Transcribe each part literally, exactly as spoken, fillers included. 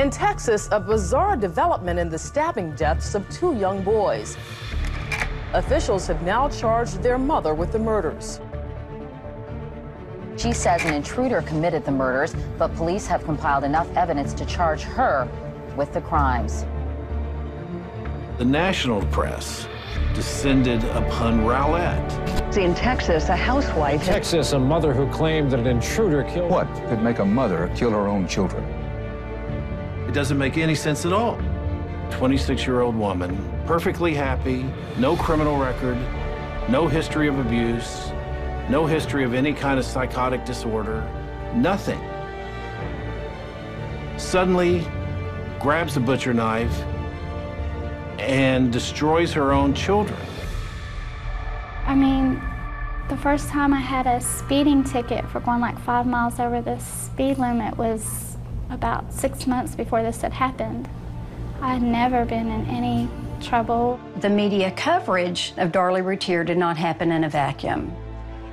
In Texas, a bizarre development in the stabbing deaths of two young boys. Officials have now charged their mother with the murders. She says an intruder committed the murders, but police have compiled enough evidence to charge her with the crimes. The national press descended upon Rowlett. In Texas, a housewife... In Texas, a mother who claimed that an intruder killed... What could make a mother kill her own children? It doesn't make any sense at all. twenty-six-year-old woman, perfectly happy, no criminal record, no history of abuse, no history of any kind of psychotic disorder, nothing. Suddenly grabs a butcher knife and destroys her own children. I mean, the first time I had a speeding ticket for going like five miles over the speed limit was about six months before this had happened. I had never been in any trouble. The media coverage of Darlie Routier did not happen in a vacuum.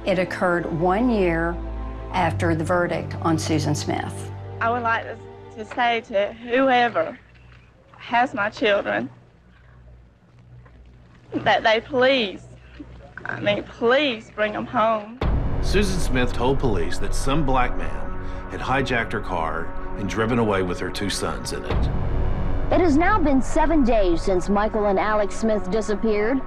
It occurred one year after the verdict on Susan Smith. I would like to say to whoever has my children that they please, I mean, please bring them home. Susan Smith told police that some black man had hijacked her car and driven away with her two sons in it. It has now been seven days since Michael and Alex Smith disappeared.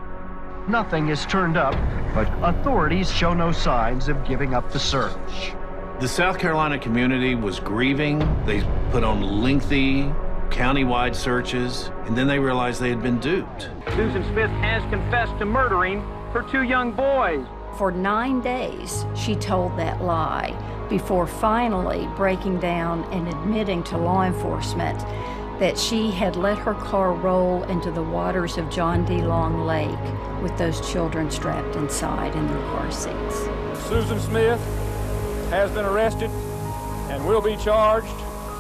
Nothing is turned up, but authorities show no signs of giving up the search. The South Carolina community was grieving. They put on lengthy county-wide searches, and then they realized they had been duped. Susan Smith has confessed to murdering her two young boys. For nine days, she told that lie before finally breaking down and admitting to law enforcement that she had let her car roll into the waters of John D. Long Lake with those children strapped inside in their car seats. Susan Smith has been arrested and will be charged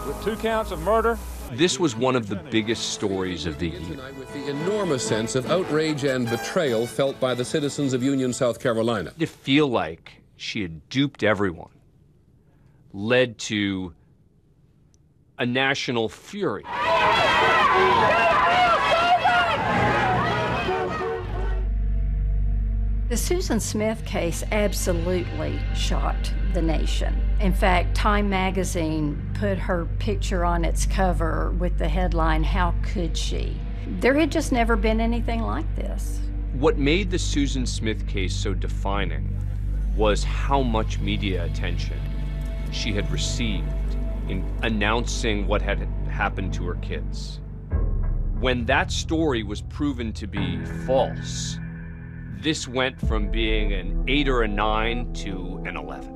with two counts of murder. This was one of the biggest stories of the year. With the enormous sense of outrage and betrayal felt by the citizens of Union, South Carolina. To feel like she had duped everyone led to a national fury. The Susan Smith case absolutely shocked the nation. In fact, Time magazine put her picture on its cover with the headline, "How could she?" There had just never been anything like this. What made the Susan Smith case so defining was how much media attention she had received in announcing what had happened to her kids. When that story was proven to be false, this went from being an eight or a nine to an eleven.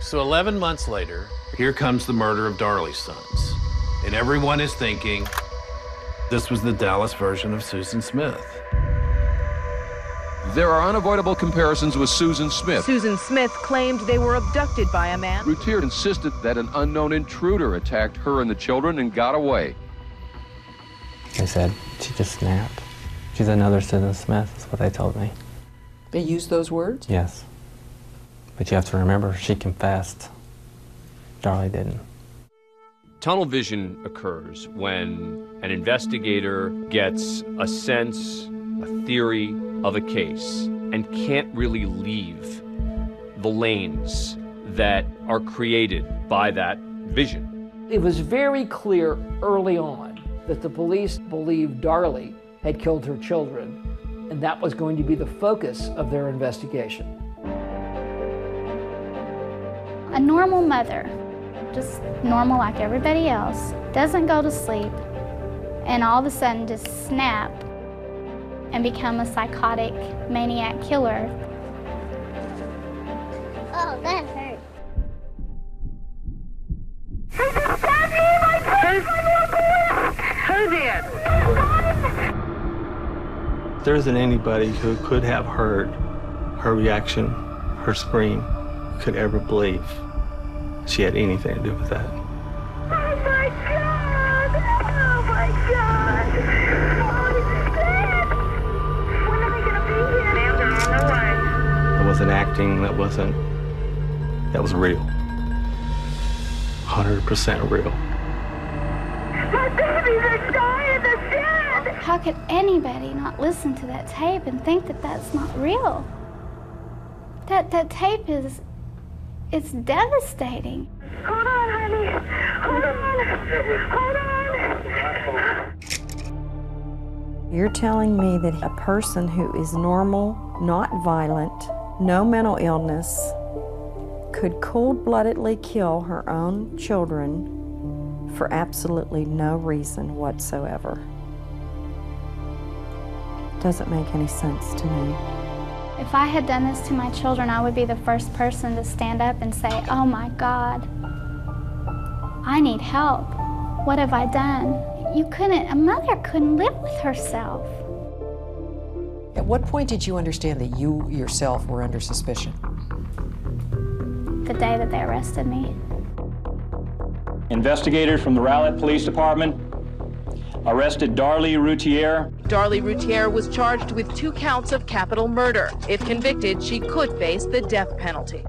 So eleven months later, here comes the murder of Darlie's sons. And everyone is thinking, this was the Dallas version of Susan Smith. There are unavoidable comparisons with Susan Smith. Susan Smith claimed they were abducted by a man. Routier insisted that an unknown intruder attacked her and the children and got away. They said, she just snapped. She's another Susan Smith, is what they told me. They used those words? Yes. But you have to remember, she confessed. Darlie didn't. Tunnel vision occurs when an investigator gets a sense, a theory of a case, and can't really leave the lanes that are created by that vision. It was very clear early on that the police believed Darlie had killed her children, and that was going to be the focus of their investigation. A normal mother, just normal like everybody else, doesn't go to sleep and all of a sudden just snap and become a psychotic maniac killer. Oh, that hurt. He just stabbed me in my face, my little boy! If there isn't anybody who could have heard her reaction, her scream, could ever believe she had anything to do with that. Oh my God! Oh my God! Oh, when are we gonna be here? Ma'am, they're on the way. That wasn't acting. That wasn't. That was real. one hundred percent real. My babies are dying, they're dead! How could anybody not listen to that tape and think that that's not real? That, that tape is, it's devastating. Hold on, honey. Hold on. Hold on. You're telling me that a person who is normal, not violent, no mental illness, could cold-bloodedly kill her own children for absolutely no reason whatsoever. Doesn't make any sense to me. If I had done this to my children, I would be the first person to stand up and say, oh my God, I need help. What have I done? You couldn't, a mother couldn't live with herself. At what point did you understand that you yourself were under suspicion? The day that they arrested me. Investigators from the Rowlett Police Department arrested Darlie Routier. Darlie Routier was charged with two counts of capital murder. If convicted, she could face the death penalty.